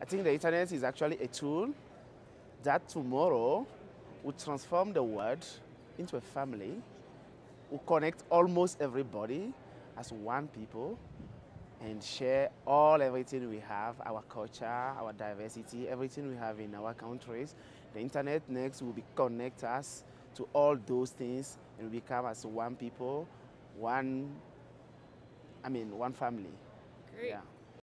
I think the internet is actually a tool that tomorrow will transform the world into a family, will connect almost everybody as one people and share everything we have, our culture, our diversity, everything we have in our countries. The internet next will connect us to all those things and become as one people, one family. Great. Yeah.